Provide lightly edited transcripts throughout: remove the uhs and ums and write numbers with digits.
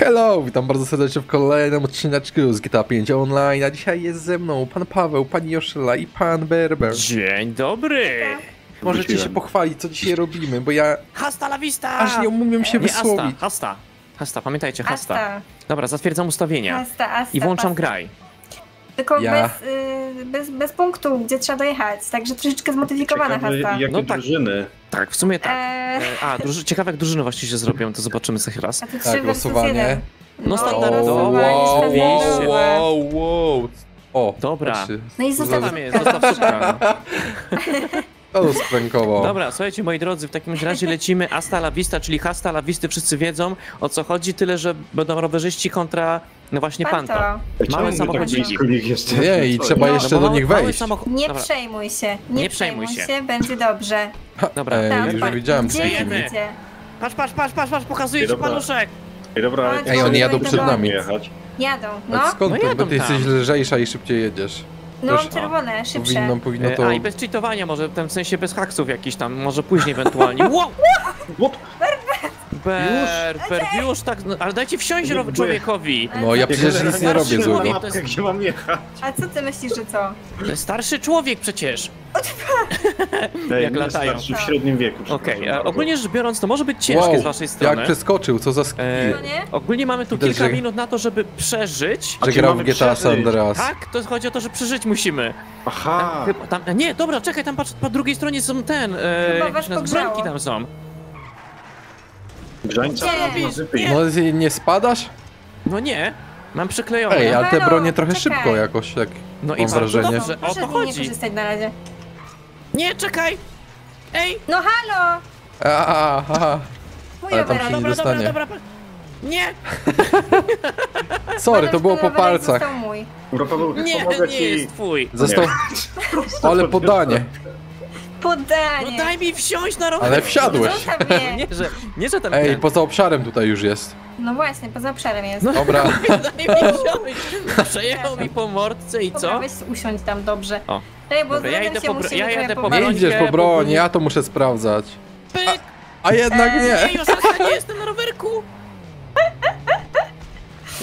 Hello, witam bardzo serdecznie w kolejnym odcineczku z GTA 5 online, a dzisiaj jest ze mną pan Paweł, pani Joszyla i pan Berber. Dzień dobry! Możecie się pochwalić, co dzisiaj robimy, bo ja... Hasta la vista! Aż nie umiem się wysłowić. Hasta, hasta, pamiętajcie, hasta. Dobra, zatwierdzam ustawienia. Hasta, hasta, i włączam graj. Tylko bez punktu, gdzie trzeba dojechać, także troszeczkę zmodyfikowana hasta. Jakie drużyny? Tak, w sumie tak. Ciekawe jak drużyny właśnie się zrobią, to zobaczymy sobie raz. A to tak, głosowanie. No standardowo. Wow. O, dobra. No i zostaw mnie, zostaw szybka. To sprękował. Dobra, słuchajcie moi drodzy, w takim razie lecimy hasta la vista, czyli hasta la visty, wszyscy wiedzą o co chodzi, tyle że będą rowerzyści kontra, no właśnie Panto. Małe samochodziki. Nie, i trzeba jeszcze do nich wejść. Nie przejmuj się, nie przejmuj się, będzie dobrze. Dobra, już widziałem. Patrz, pokazuje ci paluszek. Ej, oni jadą przed nami. Jadą, no. Skąd to? Ty jesteś lżejsza i szybciej jedziesz. No, czerwone, szybsze. Powinno to... A i bez cheatowania może, w sensie bez haksów jakiś tam, może później ewentualnie. Wow! Berber, już tak, ale dajcie wsiąść człowiekowi. No, ja przecież nic nie robię złego. Gdzie mam jechać? A co ty myślisz, że co? Starszy człowiek przecież. Jak latają. Starszy w średnim wieku. Okej, ogólnie rzecz biorąc, to może być ciężkie z waszej strony. Jak przeskoczył, co za skil. Ogólnie mamy tu kilka minut na to, żeby przeżyć. Że grał w GTA San Andreas. Tak, to chodzi o to, że przeżyć musimy. Aha. Nie, dobra, czekaj, tam patrz, po drugiej stronie są jakieś bramki tam są. Grzańca, nie. Nie spadasz? No nie, mam przyklejone. Ej, ale te bronie trochę szybko jakoś, tak no mam wrażenie. No i o to chodzi. Nie korzystać na razie. Nie, czekaj! Ej! No halo! Ale tam się nie dostanie. Dobra. Nie! Sorry, to było po palcach. Nie jest twój. Został... Ale podanie. Podanie. No daj mi wsiąść na rower. Ale wsiadłeś. Nie, że tam ej, poza obszarem tutaj już jest. No właśnie, poza obszarem jest. No, dobra. Daj mi wsiąść. Przejechał mi po mordce i co? Weź usiądź tam dobrze. O. Ej, bo dobra, ja jadę po broń. Nie idziesz po broń, ja to muszę sprawdzać. A jednak nie. Nie, już nie jestem na rowerku.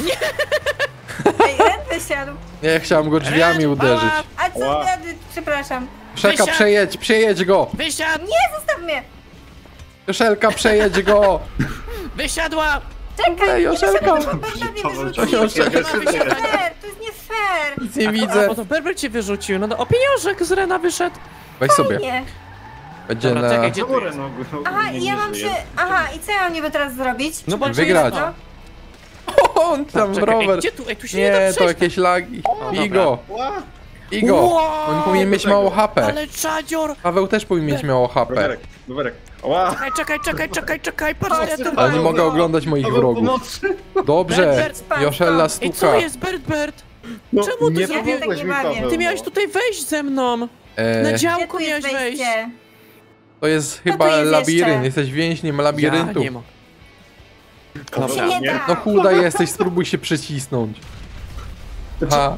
Nie. Ej, Red wysiadł. Nie, chciałem go drzwiami uderzyć. A co? Wow. Przepraszam. Joszelka, przejedź go! Wysiadł! Nie, zostaw mnie! Joszelka, przejedź go! Wysiadła! Czekaj, Joszelka! To jest nie fair! Nic nie widzę. Bo to Berber cię wyrzucił, no o pieniążek z Rena wyszedł. Weź sobie. Będzie dobra, na... Czekaj, aha, ja mam się... Aha, i co ja mam niby teraz zrobić? No bo wygrać. On tam rower. Nie, to jakieś lagi. I go. Igo! Wow, on powinien mieć mało HP. Ale czadzior! Paweł też powinien mieć mało HP. Doberek. Wow. Czekaj, patrz, ja to. Ale nie mogę oglądać moich wrogów. Dobrze, Joshella stuka. I co jest, Berber? No, czemu ty zrobiłeś? Ty miałeś tutaj wejść ze mną. Na działku miałeś wejść. To jest chyba labirynt. Jesteś więźniem labiryntu. No chuda jesteś, spróbuj się przycisnąć. Ha.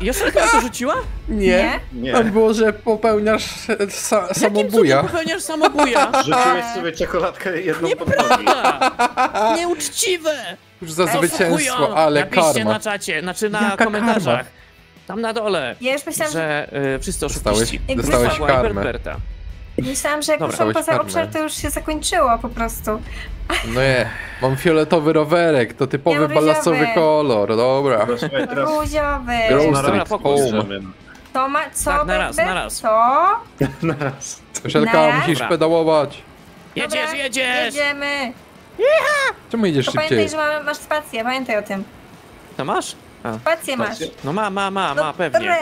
Joszelka to rzuciła? Nie. To było, że popełniasz samobuja. Popełniasz samobuja? Rzuciłeś sobie czekoladkę jedną pod nogi. Nieuczciwe! Już za zwycięstwo, ale karma. Napiszcie na czacie, znaczy na komentarzach. Karma? Tam na dole, ja już myślałam, że wszyscy oszukiści. Dostałeś karmę. Myślałam, że jak muszą poza obszar, to już się zakończyło po prostu. No nie, mam fioletowy rowerek, to typowy balasowy kolor, dobra. Różowy. To ma co? Tak, naraz. Co? Naraz. Joszelka, musisz pedałować. Jedziesz. Jedziemy. Czemu jedziesz szybciej? Pamiętaj, że masz spację, pamiętaj o tym. To masz? Spację masz. No ma, pewnie.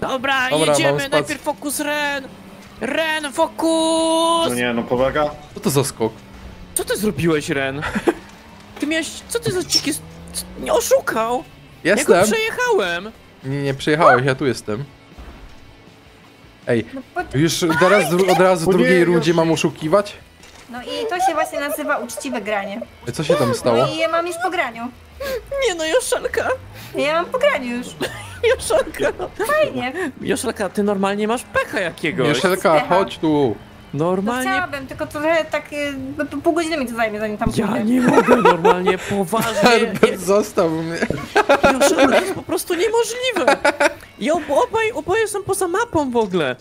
Dobra, jedziemy, najpierw fokus Ren, fokus! No nie, no powaga. Co to za skok? Co ty zrobiłeś, Ren? Ty miałeś... Co ty za cikie... Nie oszukał! Jestem! Ja go przejechałem! Nie przejechałeś, ja tu jestem. Ej, już od razu w drugiej rundzie mam oszukiwać? No i to się właśnie nazywa uczciwe granie. Co się tam stało? No i ja mam już po graniu. Nie no, Joszelka! Ja mam po graniu już. Joszelka, no. Fajnie. Joszelka, ty normalnie masz pecha jakiegoś. Joszelka, chodź tu. Normalnie... No chciałabym, tylko trochę tak pół godziny mi to zajmie, zanim tam pójdę. Ja nie mogę, normalnie, poważnie. Herbert został mnie. Joszelka, to jest po prostu niemożliwe. Ja oboje są poza mapą w ogóle.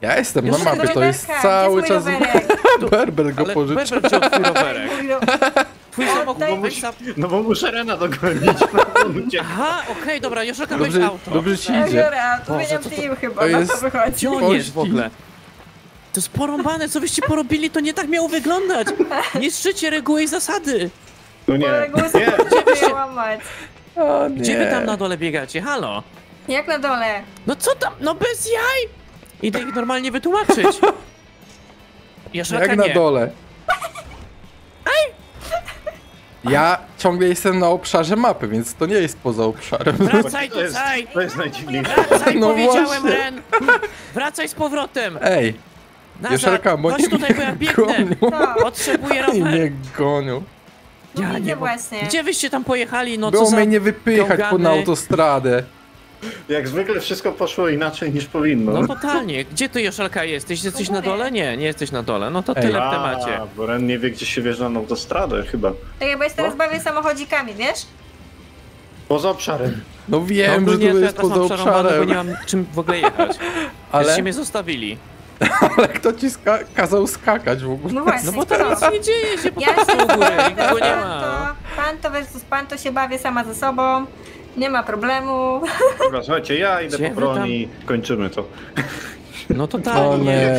Ja jestem na mapie, to jest cały czas... Berber go pożyczy. Ale Berber wziął twój rowerek. Twój no bo muszę Rena dogonić. Aha, okej, dobra, Joszelka, weź auto. Dobrze ci idzie. Dobra, to wymieniam team chyba, na to wychodzi. Gdzie on jest w ogóle? To jest porąbane, co wyście porobili, to nie tak miało wyglądać. Niszczycie reguły i zasady. No nie. Reguły są nie łamać. O, nie. Gdzie wy tam na dole biegacie, halo? Jak na dole? No co tam, no bez jaj! Idę ich normalnie wytłumaczyć. Joszelka, jak nie na dole? Aj! Ja ciągle jestem na obszarze mapy, więc to nie jest poza obszarem. Wracaj tutaj! To jest najdziwniejsze. Wracaj, no powiedziałem, Ren! Wracaj z powrotem! Ej! Joszelka, chodź tutaj, bo ja biegnę! Potrzebuję rower! Nie gonią. Ja nie właśnie. Gdzie wyście tam pojechali? No co za... Było mnie nie wypychać po na autostradę. Jak zwykle wszystko poszło inaczej niż powinno. No totalnie. Gdzie ty, Joszelka, jesteś? Jesteś na dole? Nie, nie jesteś na dole. No to tyle w temacie. Bo Ren nie wie, gdzie się wjeżdża na autostradę chyba. Tak, bo ja teraz bawię samochodzikami, wiesz? Poza obszarem. No wiem, no, że nie, to jest poza obszarem. Bo nie mam czym w ogóle jechać. Ale się mnie zostawili. Ale kto ci kazał skakać w ogóle? No właśnie, no bo teraz nie dzieje się po prostu w ogóle, nikogo nie ma. Panto versus panto, się bawię sama ze sobą, nie ma problemu. Dobra, słuchajcie, ja idę po broni, kończymy to. No totalnie.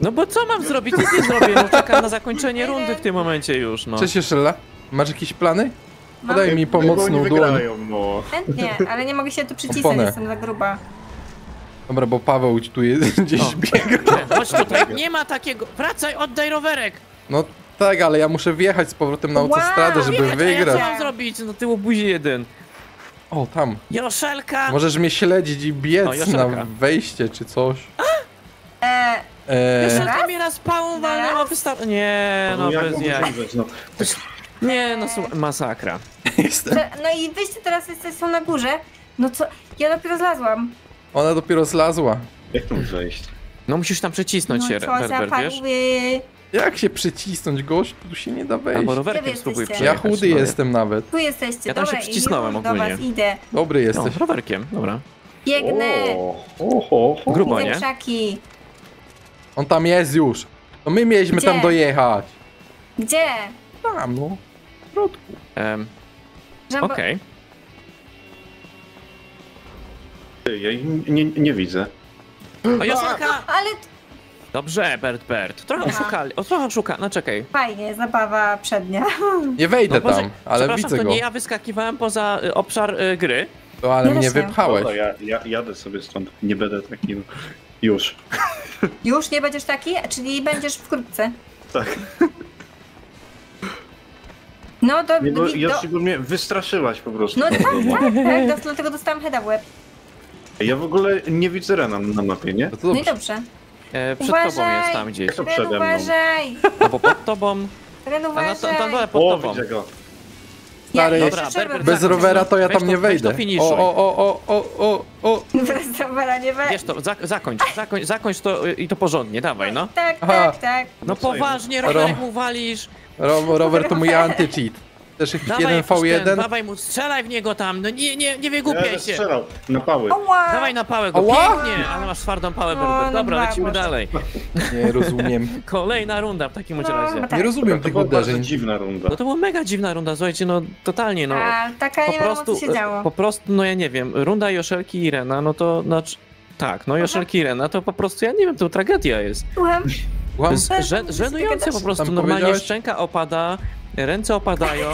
No bo co mam zrobić? Nic nie zrobię, no czekam na zakończenie rundy w tym momencie już, no. Cześć, Joszyla, masz jakieś plany? Podaj mi pomocną dłoń. Chętnie, ale nie mogę się tu przycisnąć, jestem za gruba. Dobra, bo Paweł tu jest gdzieś biega. Chodź tutaj, nie ma takiego. Wracaj, oddaj rowerek! No tak, ale ja muszę wjechać z powrotem na autostradę, żeby wygrać. Ja co mam zrobić? No ty łobuzie jeden. O, tam. Joszelka! Możesz mnie śledzić i biec na wejście czy coś. Joszelka mnie raz pałą walnęła, wystarczy. Nie, no bez jaj. Nie, no masakra. No i wyjście teraz są na górze. No co? Ja dopiero zlazłam. Ona dopiero zlazła. Jak tam zejść? No musisz tam przycisnąć się, Berber, wiesz? Jak się przycisnąć, gość? Tu się nie da wejść. Albo rowerkiem spróbuj przejechać. Ja chudy jestem nawet. Tu jesteście, ja tam się przycisnąłem ogólnie. Do was idę. Dobry jesteś. No, rowerkiem, dobra. Biegnę. Grubo, nie? On tam jest już. To my mieliśmy tam dojechać. Gdzie? Tam, no. W środku. Okej. Ja nie widzę. O, Joszelka! Ale... Dobrze, Bert. Trochę oszukali. O, trochę oszuka. No czekaj. Fajnie, zabawa przednia. Nie wejdę no, tam, ale widzę go. To nie ja wyskakiwałem poza obszar gry. No ale mnie wypchałeś. Dobra, ja jadę sobie stąd. Nie będę taki już. Już nie będziesz taki? Czyli będziesz wkrótce. Tak. No to... Joszelka mnie wystraszyłaś po prostu. No tak. Dlatego dostałam heada w łeb. Ja w ogóle nie widzę Rena na mapie, nie? No i dobrze. Przed tobą jest tam gdzieś. To przede mną. Uważaj! Albo pod tobą. Ren, uważaj! O, widzę go. Stary, dobra, bez rowera to ja tam nie wejdę. O. Bez rowera nie wejdę. Wiesz to, zakończ to i to porządnie, dawaj, no. Tak. No poważnie, rowerek mu walisz. Rower to mój anti-cheat. Też jakiś 1v1. Dawaj mu, strzelaj w niego tam, no nie wygłupiaj się. Strzelał na pałę. Dawaj na pałę go, pięknie, ale masz twardą pałę, Berber. Dobra, lecimy dalej. Nie rozumiem. Kolejna runda w takim razie. Nie rozumiem tych uderzeń. To była dziwna runda. No to była mega dziwna runda, słuchajcie, no totalnie, no. A, taka nie wiadomo, co się działo. Po prostu, no ja nie wiem, runda Joszelki i Rena, no to, znaczy, tak, no Joszelki i Rena, to po prostu, ja nie wiem, to tragedia jest. Żenujące po prostu, normalnie szczęka opada. Ręce opadają,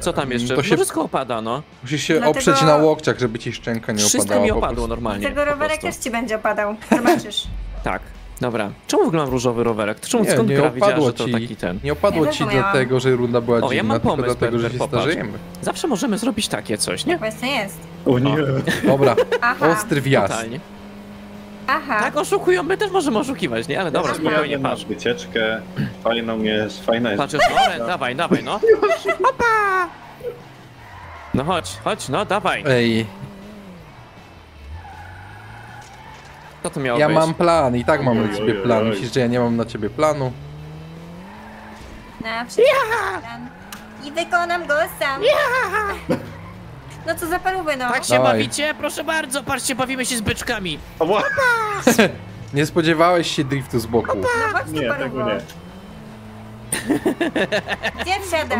co tam jeszcze? To się... Wszystko opada, no. Musisz się oprzeć na łokciach, żeby ci szczęka nie opadała. Wszystko mi opadło normalnie. Tego rowerek też ci będzie opadał, zobaczysz. Tak, dobra. Czemu wygląda różowy rowerek? Czemu, skąd gra widziała, że to taki ten? Nie opadło ci dlatego, że runda była dziwna, ja mam pomysł, dlatego, że się starzejemy. Zawsze możemy zrobić takie coś, nie? Właśnie jest. O nie. Dobra, ostry wjazd. Aha. Tak oszukują, my też możemy oszukiwać, nie? Ale dobra, spokojnie, patrz. Wycieczkę, fajna jest. Patrz, dawaj, no. Opa! No chodź, no, dawaj. Ej. Co to miało być? Mam plan, i tak mam na ciebie plan. Myślisz, że ja nie mam na ciebie planu? Na wszystko plan. I wykonam go sam. No co za paruby, no. Tak się bawicie? Proszę bardzo, patrzcie, bawimy się z byczkami. Nie spodziewałeś się driftu z boku. No chodź tu, parubo. Gdzie wsiadasz?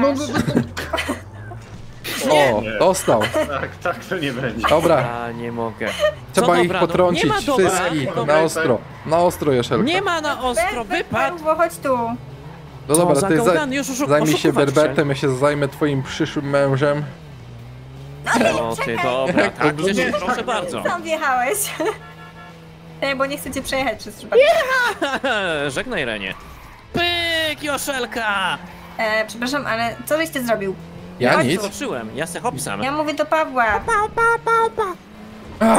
O, dostał. Tak, tak to nie będzie. Dobra. A, nie mogę. Trzeba ich potrącić wszystkich na ostro, Joszelka. Nie ma na ostro, wypadł. Chodź tu. No dobra, ty zajmij się Berbertem, ja się zajmę twoim przyszłym mężem. O ty, dobra, tak, proszę bardzo. Sam wjechałeś. Nie, bo nie chcecie przejechać przez przypadek. Żegnaj, Renie. Pyk, Joszelka! Przepraszam, ale co żeście zrobił? Ja nic. Ja se hopsam. Ja mówię do Pawła. Opa.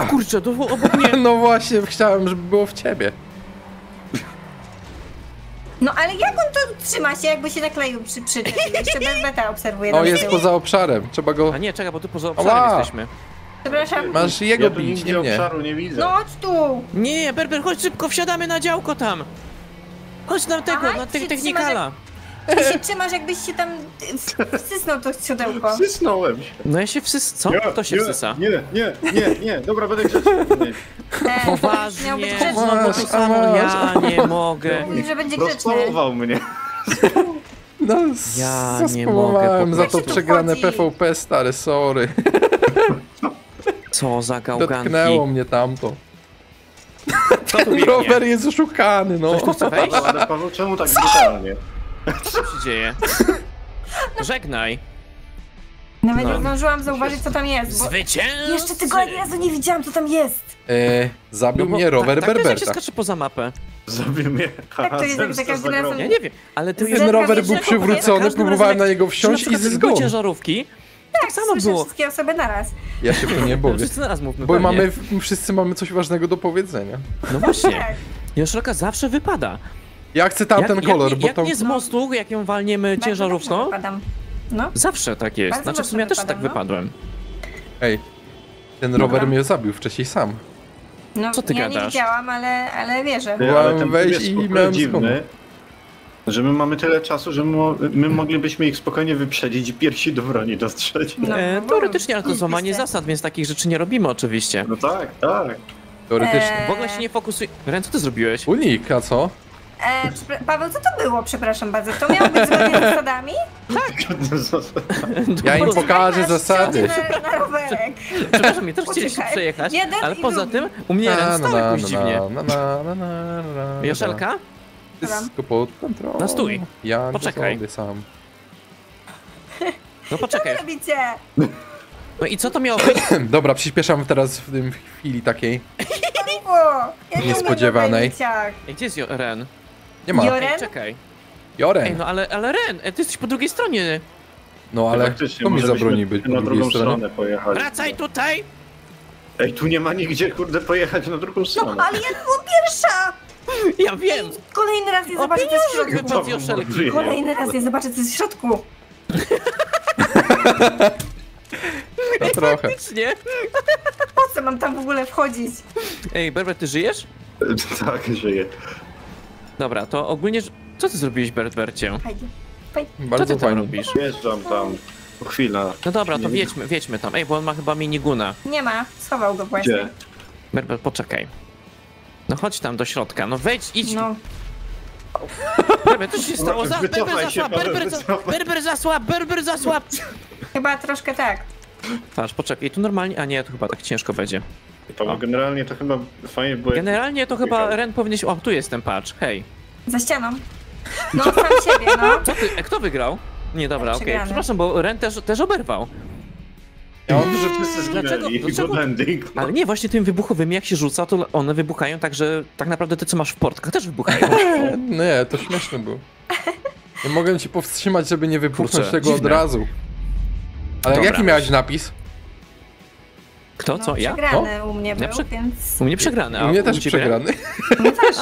Kurczę, to było obok mnie. No właśnie, chciałem, żeby było w ciebie. No ale jak on to trzyma się, jakby się nakleił przy jeszcze Berbeta obserwuje. O, jest poza obszarem, trzeba go... A nie, czekaj, bo tu poza obszarem jesteśmy. Przepraszam. Masz jego bić, nie mnie. Obszaru nie widzę. No chodź tu. Nie, Berber, chodź szybko, wsiadamy na działko tam. Chodź na tego, na tych technikala. Ty się trzymasz, jakbyś się tam wsysnął to siodełko. Wsysnąłem się. No ja się wsysnął. Co? Kto się wsysa? Nie. Dobra, będę grzeczny. Poważnie. Miał być grzeczny, bo to samo. Ja nie mogę. Mówi, że będzie grzeczny. Rozpałował mnie. No, ja nie mogę. Za to przegrane PvP, stary, sorry. Co za gałganki. Dotknęło mnie tamto. Ten rower jest oszukany, no. Coś tu chce wejść? Paweł, czemu tak brutalnie? Co się dzieje? Żegnaj. Nawet nie zdążyłam zauważyć, co tam jest. Zwycięzcy! Jeszcze tylko ani razu nie widziałam, co tam jest. Zabił mnie rower Berberta. Tak się skacze poza mapę. Zabił mnie. Tak to jest, za każdym razem. Ja nie wiem, ale ten rower był przywrócony, próbowałem na niego wsiąść i zginął. Przy żarówki. Tak samo było. Wszystkie osoby naraz. Ja się tu nie boję. Wszyscy naraz mówmy. Bo wszyscy mamy coś ważnego do powiedzenia. No właśnie. Joszelka zawsze wypada. Ja chcę tamten kolor, bo to... Jak nie z mostu, jak ją walniemy ciężarówką, no. Zawsze tak jest. Bardzo znaczy w sumie ja też tak wypadłem. Ej, ten rower mnie zabił wcześniej sam. No, co ty gadasz? Ja nie widziałam, ale wierzę. Byłem wejść i miałem dziwny, że my mamy tyle czasu, że my moglibyśmy ich spokojnie wyprzedzić i piersi do broni dostrzeć. No, teoretycznie, ale to złamanie zasad, więc takich rzeczy nie robimy oczywiście. No tak, tak. Teoretycznie. W ogóle się nie fokusuj... Ren, co ty zrobiłeś? Unik, a co? Paweł, co to było? Przepraszam bardzo. To miało być zgodnie z zasadami? Tak. Ja im pokażę zasady. Na rowerek. Przepraszam, ja też chcieliśmy przejechać, ale poza tym u mnie ręce stały jakoś dziwnie. Joszelka? Wszystko pod kontrolą. No stój. Poczekaj. No poczekaj. Co robicie? No i co to miało być? Dobra, przyspieszam teraz w tym chwili takiej niespodziewanej. Gdzie jest Ren? Nie ma. Ej, czekaj. Joren. Ej, no ale Ren, ty jesteś po drugiej stronie. No ale to mi zabroni być po drugiej stronie. Wracaj tutaj! Ej, tu nie ma nigdzie, kurde, pojechać na drugą stronę. No ale ja była pierwsza! Ja wiem! Ej, kolejny raz nie zobaczę, co jest w środku. Kolejny raz nie zobaczę, co jest w środku. To trochę. Po co mam tam w ogóle wchodzić? Ej, Berber, ty żyjesz? Tak, żyję. Dobra, to ogólnie... Co ty zrobiłeś, Berbercie? Co ty tam robisz? Wjeżdżam tam, po chwila. No dobra, to wiedźmy tam. Ej, bo on ma chyba miniguna. Nie ma, schował go właśnie. Gdzie? Berber, poczekaj. No chodź tam do środka, no wejdź, idź. No. Berber, co się stało? Berber zasłab! Chyba troszkę tak. Patrz, poczekaj, tu normalnie... A nie, to chyba tak ciężko będzie. To generalnie to chyba fajnie było... Generalnie to chyba Ren powinien... O, tu jestem, patrz, hej. Za ścianą. No, sam siebie, no. Co ty? Kto wygrał? Nie, dobra, okej. Okay. Przepraszam, bo Ren też oberwał. Ja mam dużo wszyscy zginęli. Dlaczego? Ale nie, właśnie tym wybuchowym, jak się rzuca, to one wybuchają, także tak naprawdę te, co masz w portkach, też wybuchają. Nie, to śmieszne było. Nie mogę cię powstrzymać, żeby nie wypuszczać tego dziwne. Od razu. Ale dobra. Jaki miałeś napis? Kto? Co? No, ja? Przegrany u mnie był, więc... U mnie przegrany, a u mnie też przegrany. No też.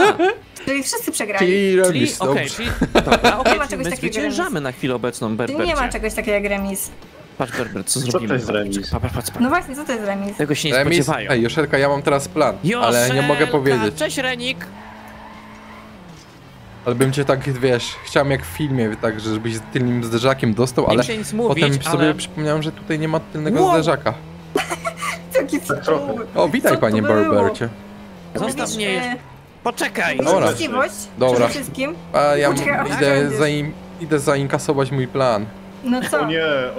Czyli wszyscy przegrali. Czyli okej, czyli... Dobra, nie ma czegoś takiego jak remis. Na chwilę obecną, Berbercie. Czyli nie ma czegoś takiego jak remis. Patrz, Berber, co zrobimy? To jest remis. Patrz. No właśnie, co to jest remis? Tego się nie spodziewają. Ej, Joszelka, ja mam teraz plan, ale nie mogę powiedzieć. Cześć, Renik! Ale bym cię tak, wiesz, chciałem jak w filmie, tak, żebyś z tylnym zderzakiem dostał, ale potem sobie przypomniałem, że tutaj nie ma tylnego zderzaka. O, witaj, panie Berbercie. Zostaw mnie. Poczekaj. Dobra. A ja idę zainkasować mój plan. No co?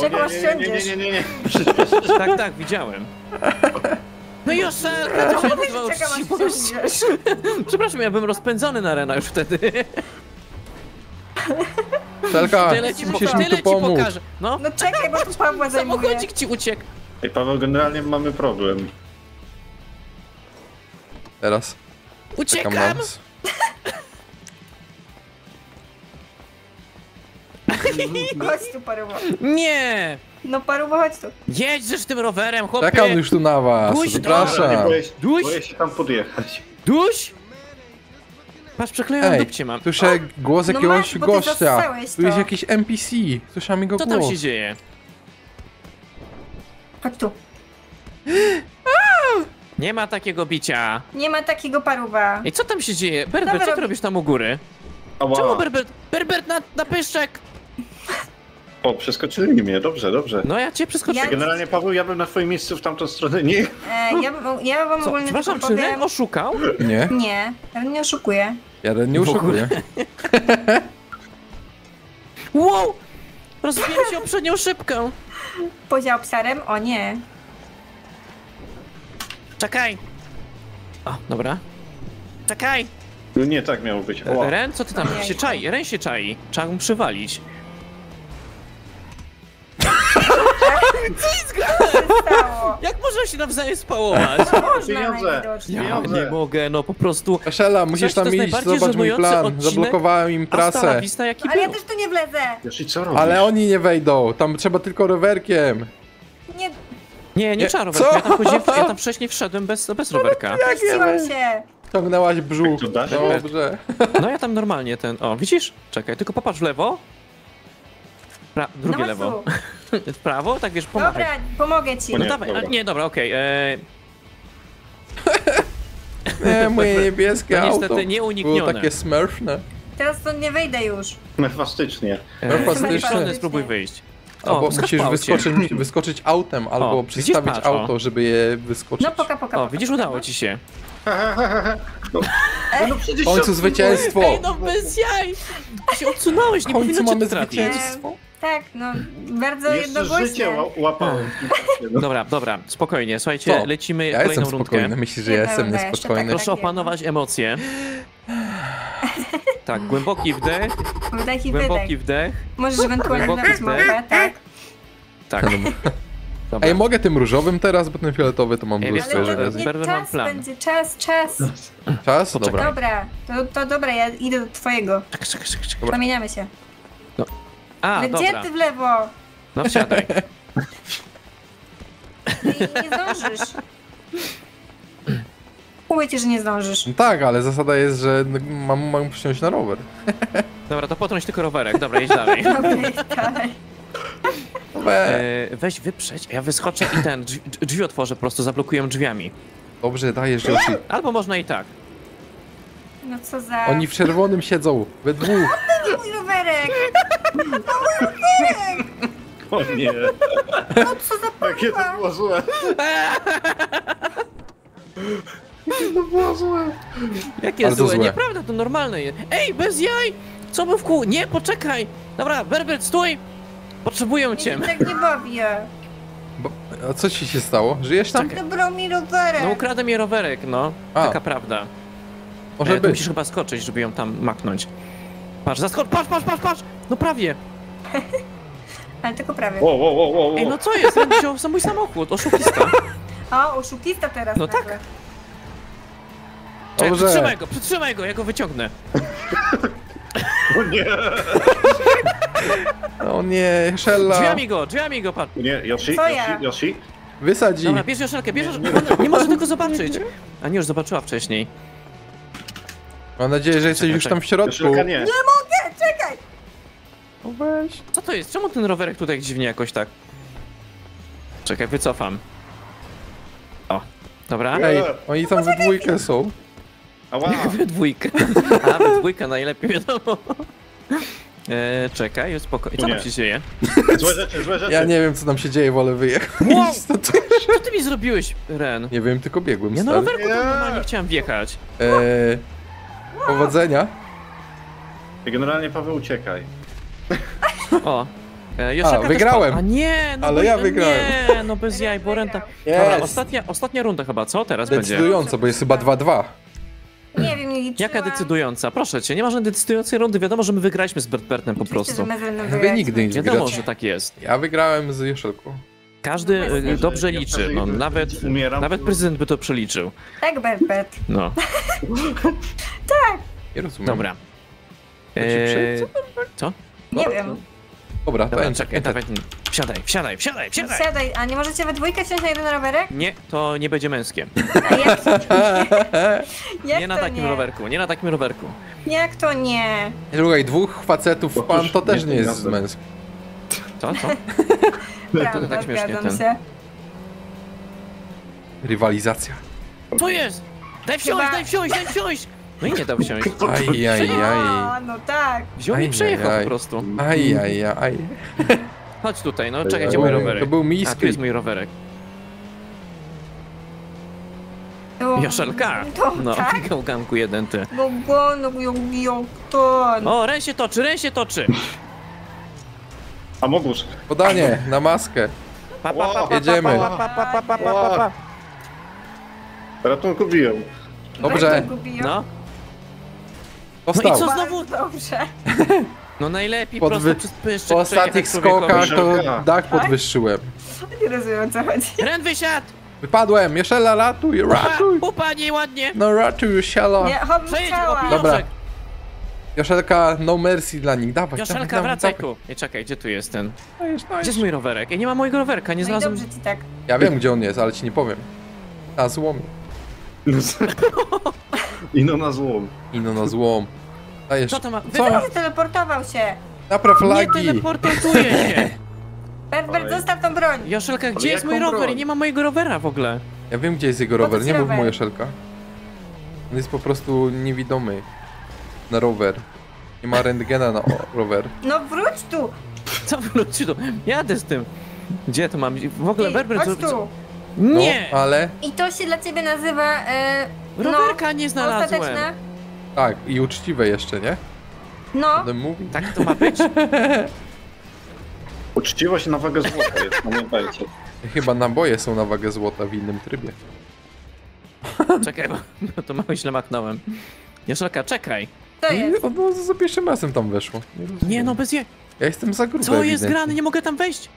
Czego masz siądziesz? Nie. Tak, widziałem. No Joszelka, to przepraszam, ja bym rozpędzony na arena już wtedy. Joszelka, musisz mi tu pomóc. No czekaj, bo tu Paweł zajmuje. Samochodzik ci uciekł. Ej, Paweł, generalnie mamy problem. Teraz. Uciekam! Chodź tu, Parubo. Nie! No Parubo, chodź tu. Jedź tym rowerem, chłopie. Czekam już tu na was, przepraszam. Boję się tam podjechać. Duś? Patrz, przeklejam dupcie mam. Słyszę głos jakiegoś gościa. Tu jest jakiś NPC. Słyszałem jego głos. Co tam się dzieje? Chodź tu. Nie ma takiego bicia. Nie ma takiego Paruba. I co tam się dzieje? Berber, co ty robisz tam u góry? Ała. Czemu Berber? Berber na pyszczek! O, przeskoczyli mnie, dobrze. No ja cię przeskoczyłem. Generalnie Paweł, ja bym na twoim miejscu w tamtą stronę nie. Ja bym ogólnie. Przepraszam, czy Ren oszukał? Nie. Nie, Ren nie oszukuje. Ja Ren nie oszukuję. Wow! Rozbiłem się o przednią szybkę. Podział psarem? O nie. Czekaj! O, dobra. Czekaj! No nie, tak miało być. O. Ren, co ty tam? Się czai, Ren się czai. Trzeba mu przywalić. Co stało? Jak można się nawzajem spałować? Ja nie mogę, no po prostu. Joszelka, musisz tam iść, zobacz mój plan. Zablokowałem im trasę. Ale ja też tu nie wlezę. Ale oni nie wejdą, tam trzeba tylko rowerkiem. Nie trzeba rowerka, ja tam przecież nie wszedłem bez rowerka. Puściłam się. Ciągnęłaś brzuch, dobrze. No ja tam normalnie o widzisz? Czekaj, tylko popatrz w lewo. Drugie lewo. W prawo? Tak wiesz, pomogę. Dobra, pomogę ci. No dawaj, nie, dobra, okej. Nie, moje niebieskie auto. Niestety nieuniknione. Było takie smurfne. Teraz stąd nie wyjdę już. Mefastycznie. Spróbuj wyjść. Albo musisz wyskoczyć autem, albo przestawić auto, żeby je wyskoczyć. No poka. O, widzisz, udało ci się. W końcu zwycięstwo! Ej, no bez jaj! Się odsunąłeś, nie powinno cię trafić. Tak, no, bardzo jednogłośnie. Życie łapałem. Dobra, spokojnie, słuchajcie, lecimy kolejną rundkę. Myślisz, że ja jestem niespokojny? Proszę opanować emocje. Tak, głęboki wdech. Głęboki wdech. Możesz ewentualnie nawet mowę, tak. Dobra. Ej, mogę tym różowym teraz, bo ten fioletowy to mam bluzkę, że Czas. Czas? Dobra. Dobra, to dobra, ja idę do twojego. Czekaj. Zamieniamy się. No. Ale gdzie ty w lewo? No wsiadaj. Nie zdążysz. Mówię ci, że nie zdążysz. No tak, ale zasada jest, że mam przysiąść na rower. Dobra, to potrąć tylko rowerek. Dobra, jedź dalej. Weź wyprzeć, ja wyskoczę i drzwi otworzę, po prostu zablokuję drzwiami. Dobrze, dajesz Joshi. Albo można i tak. No co za... Oni w czerwonym siedzą, we dwóch. To był mój rowerek! To był rowerek! O nie. No co za papa. Jakie to było złe. Jakie złe, nieprawda, to normalne jest. Ej, bez jaj! Co by w kół? Nie, poczekaj! Dobra, Berber, stój! Potrzebuję cię. Tak nie bawię. A co ci się stało? Żyjesz tam? Zabrał mi rowerek. No ukradłem jej rowerek, no. Taka prawda. Może być. Musisz chyba skoczyć, żeby ją tam maknąć. Patrz, zaskocz, patrz! No prawie. Ale tylko prawie. Wow. Ej, no co jest? Będę wziął mój samochód, oszukista. O, oszukista teraz. No tak. Czekaj, przytrzymaj go, ja go wyciągnę. O nie! O nie, Joszelka! Drzwiami go, patrz! Nie, Joshi? Wysadzi! Dobra, bierz Joszelkę, nie może tego zobaczyć! A nie, już zobaczyła wcześniej. Mam nadzieję, że jesteś już tam w środku. Joszelka, nie mogę, czekaj! O weź. Co to jest? Czemu ten rowerek tutaj dziwnie jakoś tak? Czekaj, wycofam. O, dobra. Ej, oni tam we dwójkę są. Niech we dwójkę. A, we dwójkę najlepiej, wiadomo. Czekaj, spokojnie. Co tam się dzieje? Złe rzeczy, złe rzeczy. Ja nie wiem, co tam się dzieje, wolę wyjechać. Wow. Co ty mi zrobiłeś, Ren? Nie wiem, tylko biegłem, stary. Ja na rowerku normalnie chciałem wjechać. Powodzenia. Generalnie, Paweł, uciekaj. O. Joszelka, wygrałem! A nie, no ale ja wygrałem. Nie, no bez jaj, bo renta. Dobra, ostatnia runda chyba, co teraz będzie? Decydująca, bo jest chyba 2-2. Nie wiem, nie liczyłam. Jaka decydująca? Proszę cię, nie ma żadnej decydującej rundy, wiadomo, że my wygraliśmy z Berberem po prostu. Wy nigdy nie wygracie. Wiadomo, że tak jest. Ja wygrałem z Joszelką. Każdy dobrze liczy, no, nawet prezydent by to przeliczył. Tak, Berber. No. Tak. Nie rozumiem. Dobra. Co? Nie wiem. Dobra, czekaj, wsiadaj. Wsiadaj, a nie możecie we dwójkę wsiąść na jeden rowerek? Nie, to nie będzie męskie. A jak to nie? Nie na takim rowerku, nie na takim rowerku. Jak to nie? Słuchaj, dwóch facetów pan to też nie jest męskie. Co? Prawda, tak śmiesznie ten. Rywalizacja. Co jest? Daj wsiąść! No i nie dał wsiąść. Ajajaj. No tak. Wziął i przejechał po prostu. Ajajaj. Chodź tutaj, no czekajcie, mój rowerek. To był miski. A tu jest mój rowerek. Joszelka! No, gałganku jeden ty. O, Ren się toczy. A mogłeś. Podanie na maskę. Jedziemy. Ratunku biją. Dobrze. No. Postał. No i co znowu? Dobrze. No najlepiej prosto jeszcze. Po ostatnich skokach to dach podwyższyłem. Nie rozumiem, co chodzi. Ren, wysiadł! Wypadłem! Joszela, ratuj! Pupa, nieładnie! No ratuj, Joszela! Nie, dobra. Joszelka, no mercy dla nich, dawaj. Joszelka, wracaj tu. Nie, czekaj, gdzie tu jest ten? Gdzie jest mój rowerek? Ja nie mam mojego rowerka, nie znalazłem. Dobrze ci tak. Ja wiem, gdzie on jest, ale ci nie powiem. Na złomie. Ino na złom. Dajesz. Co to ma? Teleportował się. Napraw lagi. Nie teleportuje się. Berber, zostaw tą broń. Joszelka, gdzie jest mój rower? Nie ma mojego rowera w ogóle. Ja wiem, gdzie jest jego rower, nie mów mu, Joszelka. On jest po prostu niewidomy na rower. Nie ma rentgena na rower. No wróć tu. Co wróć tu? Jadę z tym. Gdzie to mam? W ogóle Berber... Nie! No, ale... I to się dla ciebie nazywa... rowerka no, nie znalazłem. Ostateczne. Tak, i uczciwe jeszcze, nie? No. Tak to ma być. Uczciwość na wagę złota jest, pamiętajcie. Chyba naboje są na wagę złota w innym trybie. Czekaj, bo no to mało źle machnąłem. Joszelka, czekaj. To jest. No, za pierwszym razem tam weszło. Nie no, bez je... Ja jestem za grubę. Co jest grane? Nie mogę tam wejść.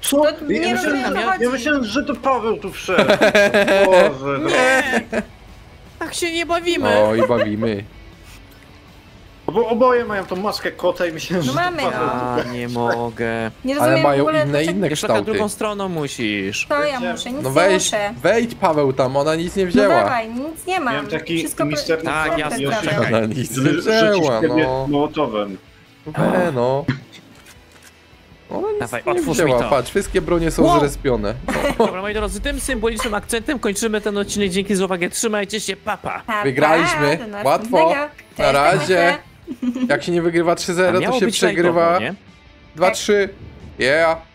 Co? Ja myślałem, że to Paweł tu wszedł. Boże, nie! No. Tak się nie bawimy. Oj, bawimy. Bo oboje mają tą maskę kota i myślałem, że mamy. To Paweł tu nie mogę. Nie. Ale mają w ogóle inne kształty. Drugą stroną musisz. To ja muszę, nic nie muszę. Wejdź, Paweł, tam, ona nic nie wzięła. No dawaj, nic nie mam. Miałem taki misterny tak, ja ona nic nie wzięła, no. Dawaj, otwórz mi to. Patrz, wszystkie bronie są zrespione. Dobra, moi drodzy, tym symbolicznym akcentem kończymy ten odcinek. Dzięki za uwagę. Trzymajcie się, papa. Wygraliśmy. Łatwo. Na razie. Jak się nie wygrywa 3-0, to się przegrywa 2-3. Yeah.